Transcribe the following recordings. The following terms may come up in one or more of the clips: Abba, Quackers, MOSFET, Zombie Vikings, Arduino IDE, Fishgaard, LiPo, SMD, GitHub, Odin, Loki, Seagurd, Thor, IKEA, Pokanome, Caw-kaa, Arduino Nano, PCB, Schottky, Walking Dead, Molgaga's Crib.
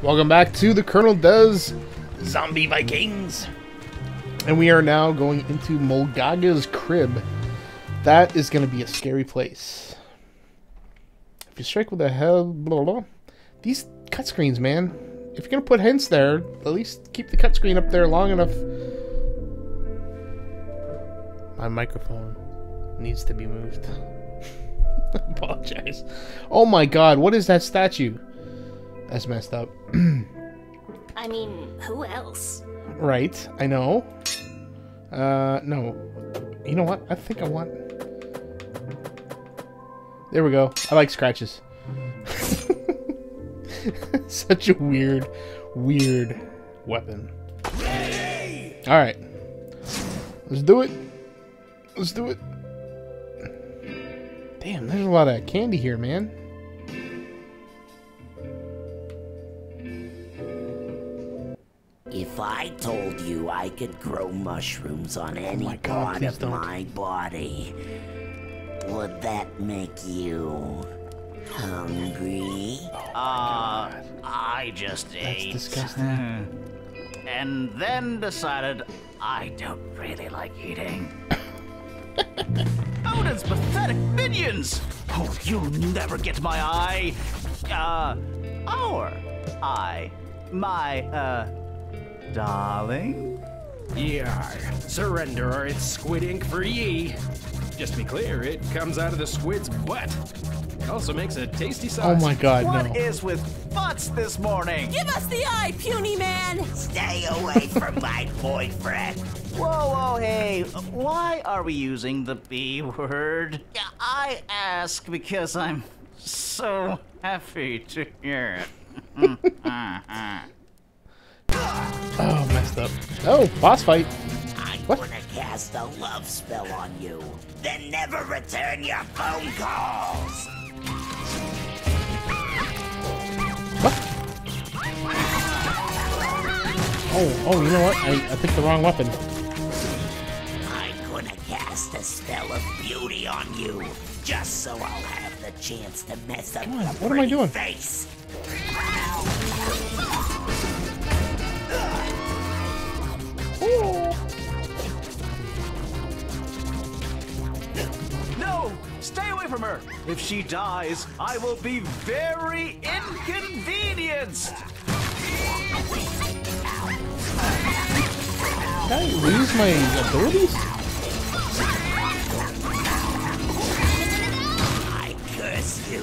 Welcome back to the Colonel Does Zombie Vikings. And we are now going into Mulgaga's crib. That is going to be a scary place. If you strike with a hell, blah, blah, blah. These cutscreens, man. If you're going to put hints there, at least keep the cutscreen up there long enough. My microphone needs to be moved. I apologize. Oh my god, what is that statue? That's messed up. I mean, who else? Right, I know. No. You know what? I think I want... There we go. I like scratches. Such a weird weapon. Alright. Let's do it. Let's do it. Damn, there's a lot of candy here, man. If I told you I could grow mushrooms on any part of my body, would that make you hungry? I just ate. That's disgusting. And then decided I don't really like eating. Odin's pathetic minions! Oh, you'll never get my eye! Our eye. My, darling? Yeah, surrender or it's squid ink for ye. Just to be clear, it comes out of the squid's butt. It also makes a tasty sauce. Oh my god, no. What is with butts this morning? Give us the eye, puny man! Stay away from my boyfriend. Whoa, hey, why are we using the B word? I ask because I'm so happy to hear it. Oh, messed up. Oh, boss fight. I'm gonna cast a love spell on you. Then never return your phone calls. What? Oh, you know what? I picked the wrong weapon. I'm gonna cast a spell of beauty on you. Just so I'll have the chance to mess up your face. What am I doing? No! Stay away from her! If she dies, I will be very inconvenienced! Did I lose my abilities? I curse you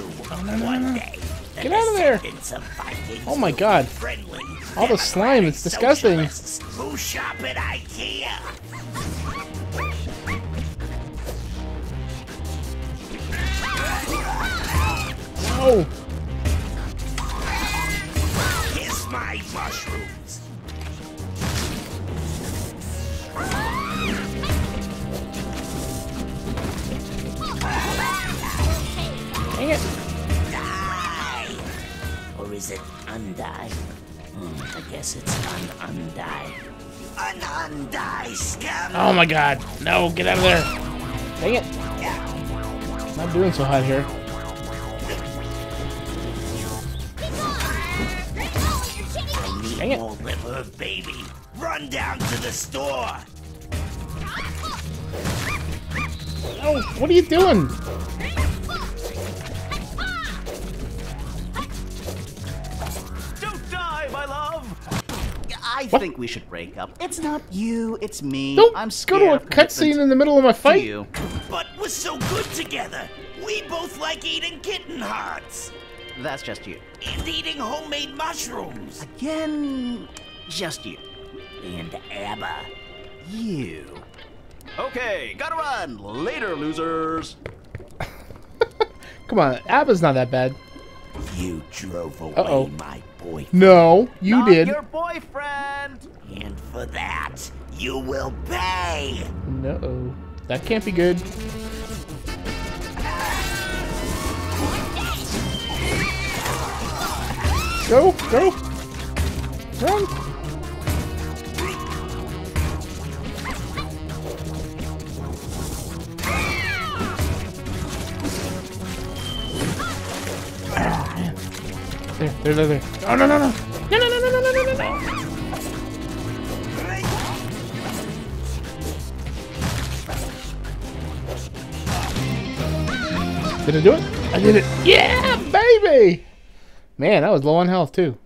one day. Get out of there! Oh my god. All the slime, it's disgusting. Who shop at IKEA? No! Kiss my mushrooms. Dang it. Is it undie? I guess it's un-undie. Un-undie scum! Oh my god! No, get out of there! Dang it! Yeah. Not doing so hot here. Dang it! More liver, baby. Run down to the store. No! What are you doing? I think we should break up. It's not you, it's me. Don't I'm scared go to a cutscene in the middle of my fight. You. But we're so good together. We both like eating kitten hearts. That's just you. And eating homemade mushrooms. Again, just you. And Abba. You. Okay, gotta run. Later, losers. Come on, Abba's not that bad. You drove away my boyfriend. No, you did. Your boyfriend. And for that, you will pay. No, that can't be good. Go, go, run. There. Oh, no. No, no, no, no, no, no, no, no. Did I do it? I did it. Yeah, baby! Man, that was low on health, too.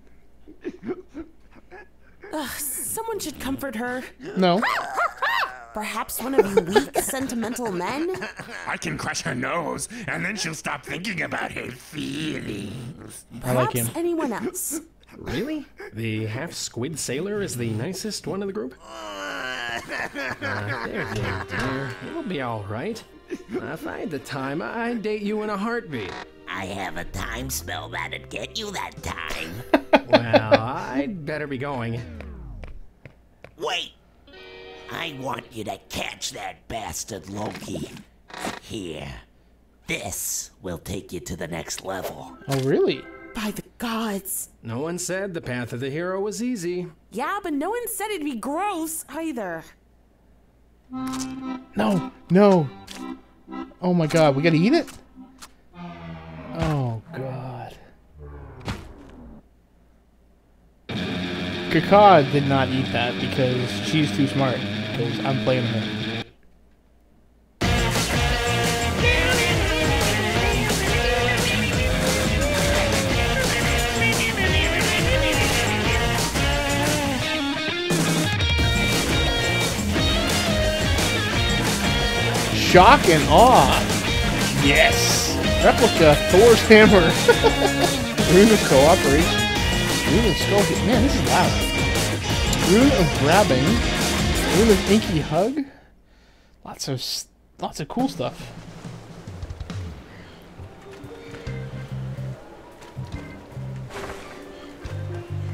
Ugh, someone should comfort her. No. Perhaps one of you weak, sentimental men? I can crush her nose, and then she'll stop thinking about her feelings. I like him. Perhaps anyone else. Really? The half-squid sailor is the nicest one in the group? There, dear, dear. It'll be all right. If I had the time, I'd date you in a heartbeat. I have a time spell that'd get you that time. Well, I'd better be going. Wait! I want you to catch that bastard Loki. Here. This will take you to the next level. Oh, really? By the gods. No one said the path of the hero was easy. Yeah, but no one said it'd be gross either. No, no. Oh my god, we gotta eat it? Oh god. Caw-kaa did not eat that because she's too smart. Because I'm playing her. Shock and awe. Yes. Replica Thor's hammer. Rune of cooperation. Rune of sculpting. Man, this is loud. Rune of grabbing. Rune of inky hug. Lots of cool stuff.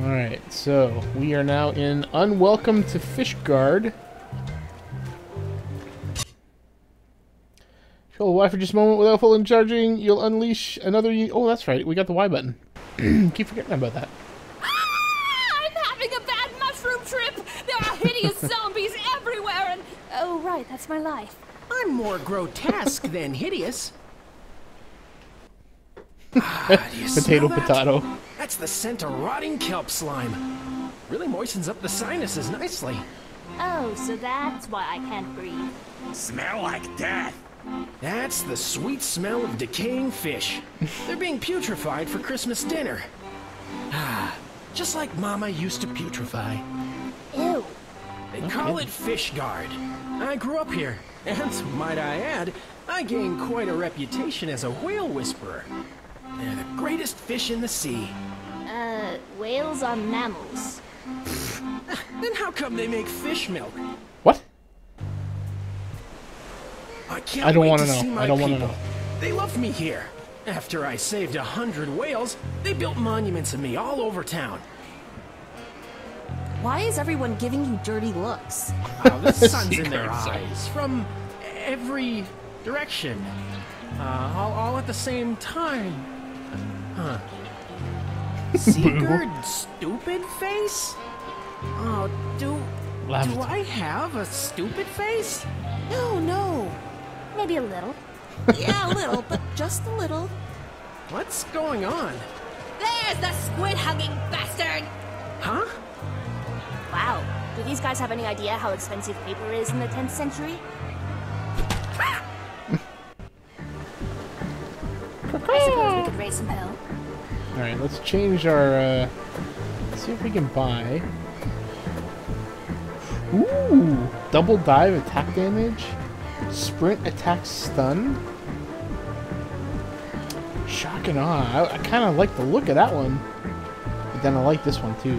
All right, so we are now in Unwelcome to Fishgaard. Control Y for just a moment without full and charging. You'll unleash another. Oh, that's right. We got the Y button. Keep forgetting about that. Ah, I'm having a bad mushroom trip. There are hideous zombies everywhere, and oh, right, that's my life. I'm more grotesque than hideous. Potato, potato. That's the scent of rotting kelp slime. Really moistens up the sinuses nicely. Oh, so that's why I can't breathe. Smell like death. That's the sweet smell of decaying fish. They're being putrefied for Christmas dinner. Ah, just like Mama used to putrefy. Ew. They call it Fishgaard. I grew up here, and might I add, I gained quite a reputation as a whale whisperer. They're the greatest fish in the sea. Whales are mammals. Then how come they make fish milk? What? I don't want to know. I don't want to know. They love me here. After I saved 100 whales, they built monuments of me all over town. Why is everyone giving you dirty looks? Oh, the sun's in their eyes from every direction, all at the same time. Huh? Seagurd, stupid face. Oh, do I have a stupid face? No, no. Maybe a little. Yeah, a little, but just a little. What's going on? There's the squid-hugging bastard! Huh? Wow. Do these guys have any idea how expensive paper is in the 10th century? I suppose we could raise some hell. Alright, let's change our, let's see if we can buy... Ooh! Double dive attack damage. Sprint attack stun. Shock and awe. I kind of like the look of that one. But then I like this one too.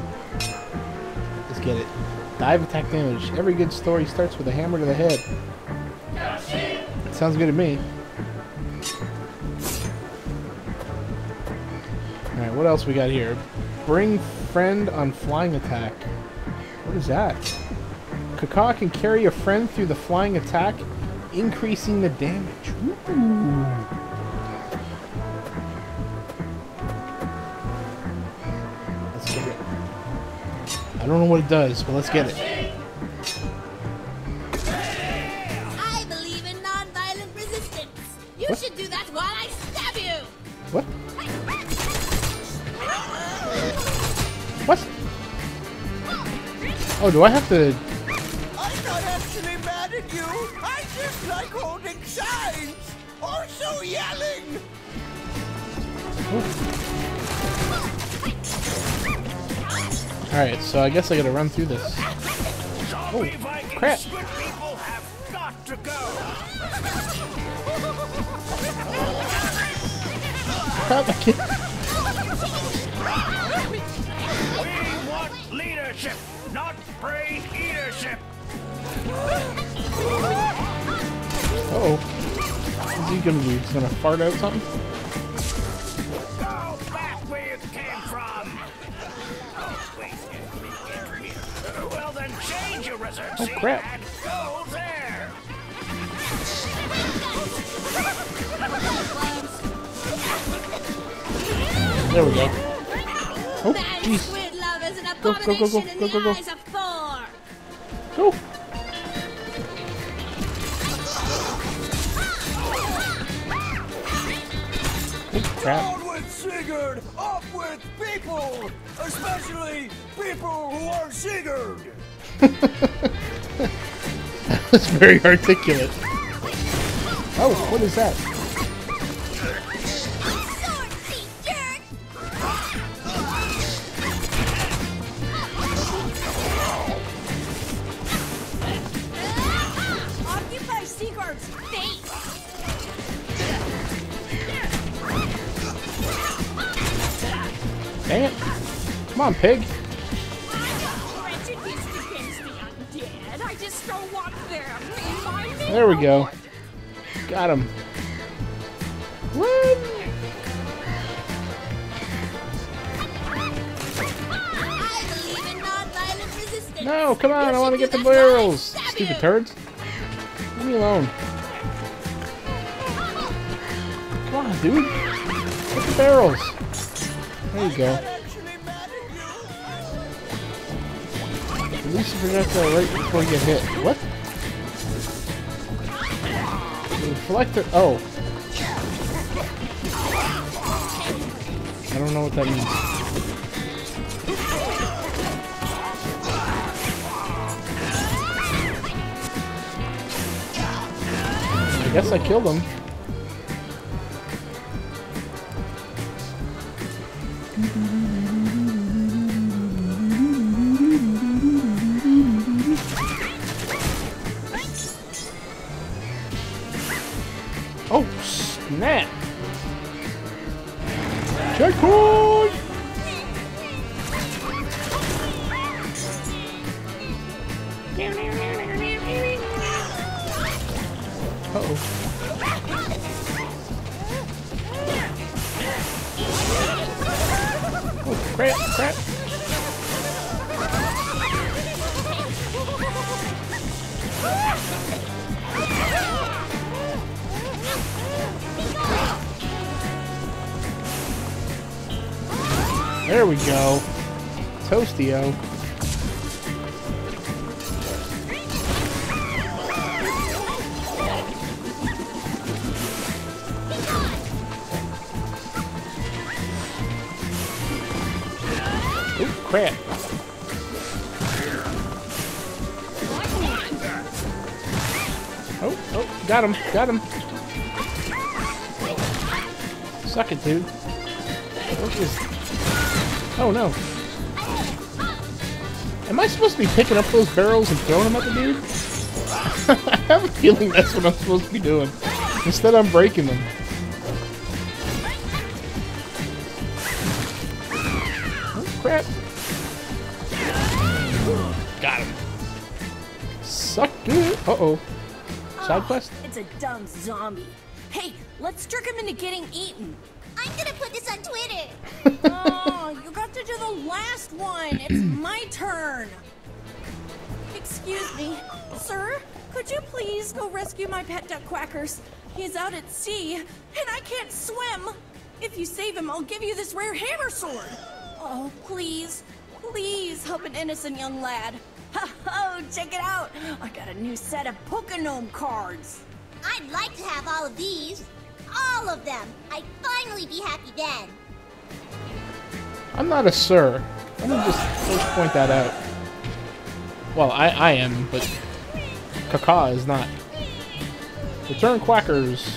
Let's get it. Dive attack damage. Every good story starts with a hammer to the head. That sounds good to me. Alright, what else we got here? Bring friend on flying attack. What is that? Caw-kaa can carry a friend through the flying attack, increasing the damage. Ooh. Let's get it. I don't know what it does, but let's get it. I believe in non-violent resistance. You should do that while I stab you. What? What? Oh, do I have to? I'm not actually mad at you. I just like holding signs. Also yelling. Ooh. All right, so I guess I gotta run through this. Oh, crap! Crap! I can't. Not brain eatership. Uh-oh. Is he gonna do? He's gonna fart out something? Go back where you came from. Oh, wait. Well then change your residency. Oh, crap. And go there. There we go. Oh, jeez. Go, go, go, go, go, go, go. Go. Oh, crap. Down with Seagurd, up with people, especially people who are Seagurd. That's very articulate. Oh, what is that? Dang it! Come on, pig! There we go. Got him. Woo! No, come on! I want to get the barrels. Stupid turds! Leave me alone. Come on, dude! Get the barrels. There you go. At least you forgot that right before you get hit. What? The reflector. Oh. I don't know what that means. I guess I killed him. Oh, snap! Checkpoint! Uh-oh. Oh, crap, crap! There we go. Toastio. Oh, crap. Oh, oh, got him, got him. Suck it, dude. What is... Oh no. Am I supposed to be picking up those barrels and throwing them at the dude? I have a feeling that's what I'm supposed to be doing. Instead, I'm breaking them. Oh, crap. Got him. Sucked it. Uh-oh. Side quest? It's a dumb zombie. Hey, let's trick him into getting eaten. I'm gonna put this on Twitter. Oh, you got to do the last one. It's my turn. Excuse me, sir. Could you please go rescue my pet duck Quackers? He's out at sea, and I can't swim. If you save him, I'll give you this rare hammer sword. Oh, please, please help an innocent young lad. Ha ho! Check it out. I got a new set of Pokanome cards. I'd like to have all of these. All of them. I'd finally be happy then. I'm not a sir. Let me just point that out. Well, I am, but Caw-kaa is not. Return Quackers.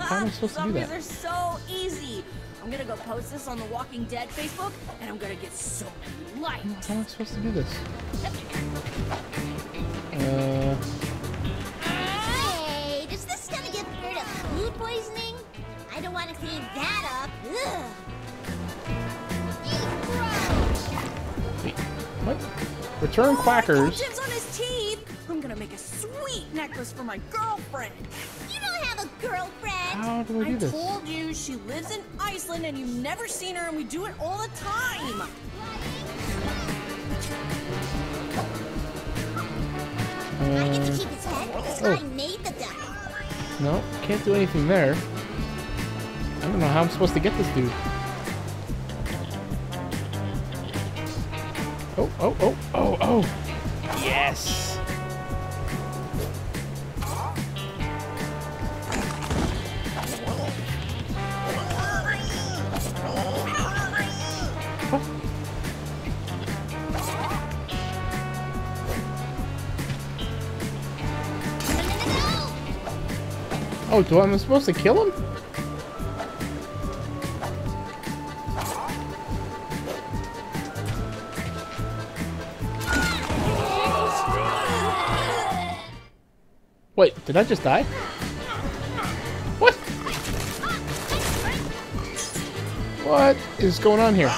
How am I supposed to do that? Zombies are so easy. I'm gonna go post this on the Walking Dead Facebook, and I'm gonna get so many likes. How am I supposed to do this? Hey, is this gonna get rid of food poisoning? I don't want to clean that up. Ugh. Wait, what? Return Quackers. Jim's on his teeth. I'm gonna make a sweet necklace for my girlfriend. You don't have a girlfriend. How do we do this? I told you she lives in Iceland and you've never seen her, and we do it all the time. I get to keep his head because I made the duck. No, can't do anything there. I don't know how I'm supposed to get this dude. Oh, oh, oh, oh, oh. Yes. What? Oh, do I, am I supposed to kill him? Wait, did I just die? What? What is going on here?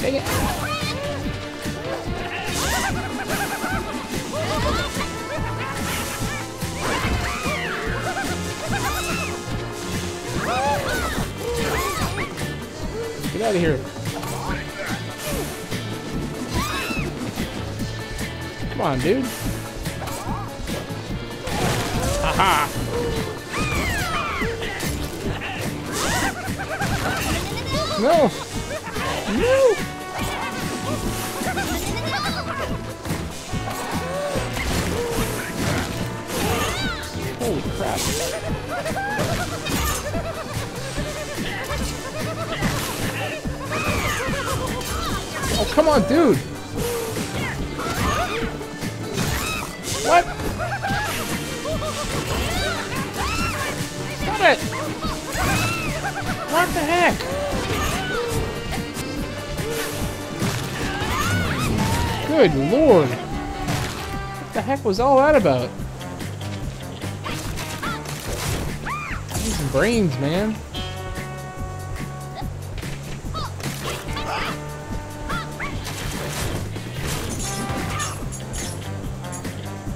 Dang it. Get out of here. Come on, dude. Aha! No! No! Holy crap. Oh, come on, dude! What? Stop it! What the heck? Good lord! What the heck was all that about? These brains, man.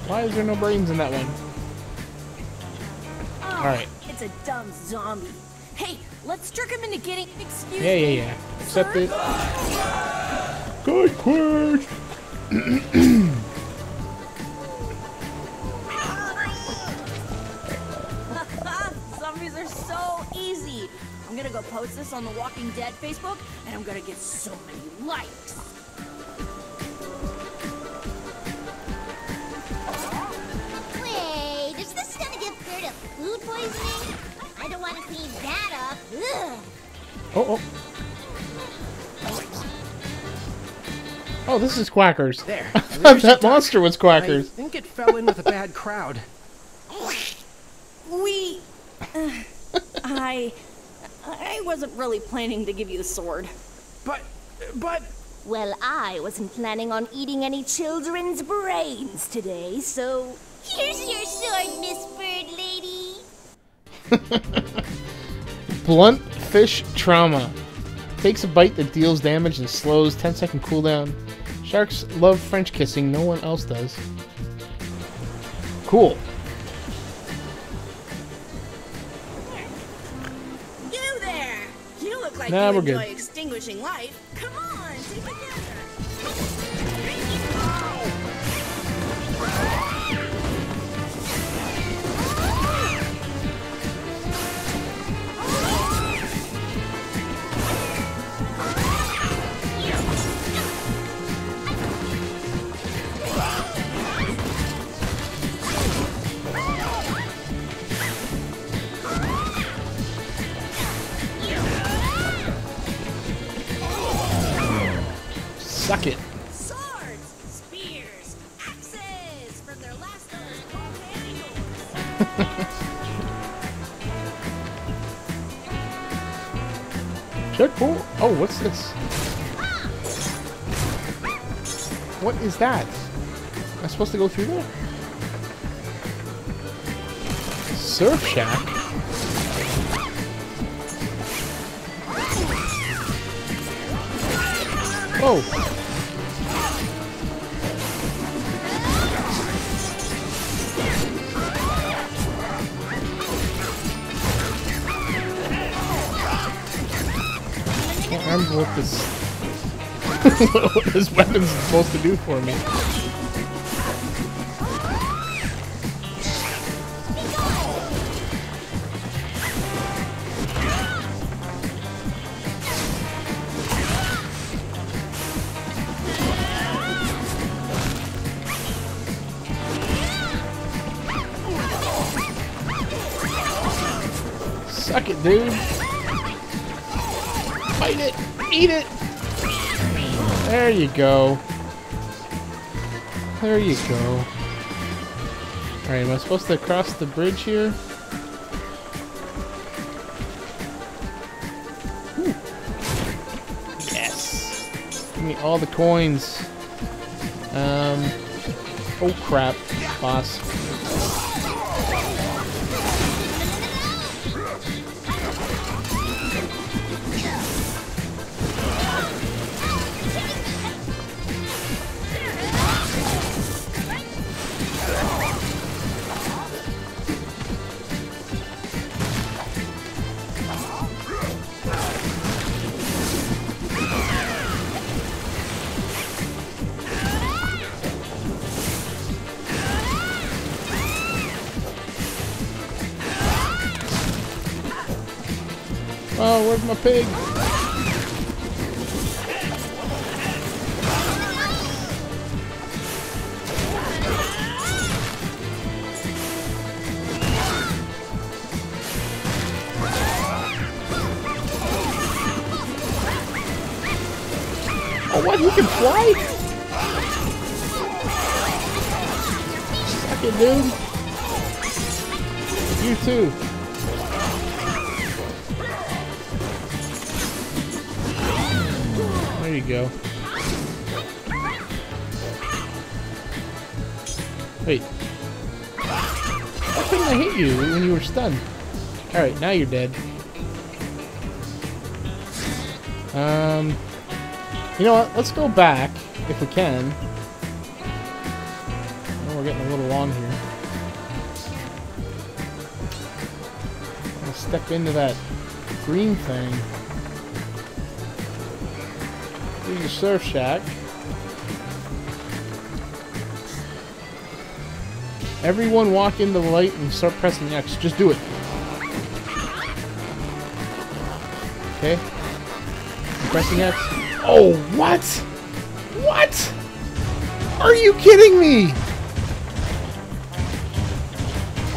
Why is there no brains in that one? Oh, all right. It's a dumb zombie. Hey, let's trick him into getting. Excuse me. Yeah. Accept it. Good quirk. Zombies are so easy. I'm gonna go post this on the Walking Dead Facebook, and I'm gonna get so many likes. Food poisoning? I don't want to clean that up. Ugh. Oh, oh. Oh, this is Quackers. There. I thought that monster was Quackers. I think it fell in with a bad crowd. I wasn't really planning to give you the sword. But... Well, I wasn't planning on eating any children's brains today, so... Here's your sword, Miss Bird Lady. Blunt fish trauma. Takes a bite that deals damage and slows. 10-second cooldown. Sharks love French kissing. No one else does. Cool. You there. You look like you enjoy extinguishing life. Come on, take it down. Checkpoint. Oh, what's this? What is that? Am I supposed to go through there? Surf shack? Oh! I can't remember what this, what this weapon's supposed to do for me. Suck it, dude. Fight it. Eat it. There you go. There you go. Alright, am I supposed to cross the bridge here? Whew. Yes. Give me all the coins. Oh crap, boss. Oh, where's my pig? Oh, what? You can fly? Suck it, dude. You too. There you go. Wait. How couldn't I hit you when you were stunned? Alright, now you're dead. You know what? Let's go back, if we can. Oh, we're getting a little long here. I'll step into that green thing. The surf shack. Everyone walk in the light and start pressing X. Just do it. Okay. I'm pressing X. Oh, what? What? Are you kidding me?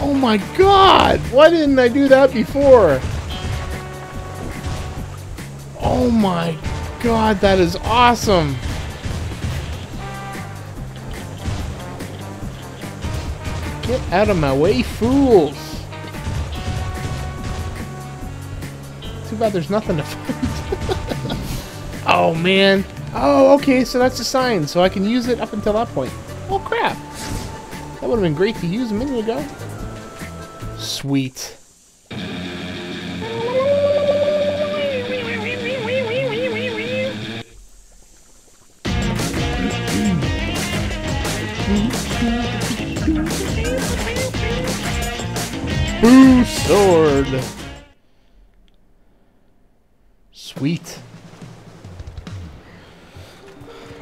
Oh my god. Why didn't I do that before? Oh my god. God, that is awesome! Get out of my way, fools! Too bad there's nothing to find. Oh, man. Oh, okay, so that's a sign, so I can use it up until that point. Oh, crap! That would have been great to use a minute ago. Sweet. Boo sword! Sweet.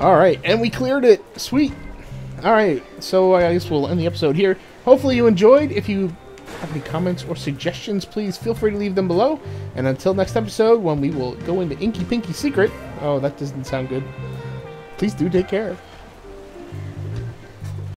Alright, and we cleared it! Sweet! Alright, so I guess we'll end the episode here. Hopefully you enjoyed. If you have any comments or suggestions, please feel free to leave them below. And until next episode, when we will go into Inky Pinky Secret... Oh, that doesn't sound good. Please do take care.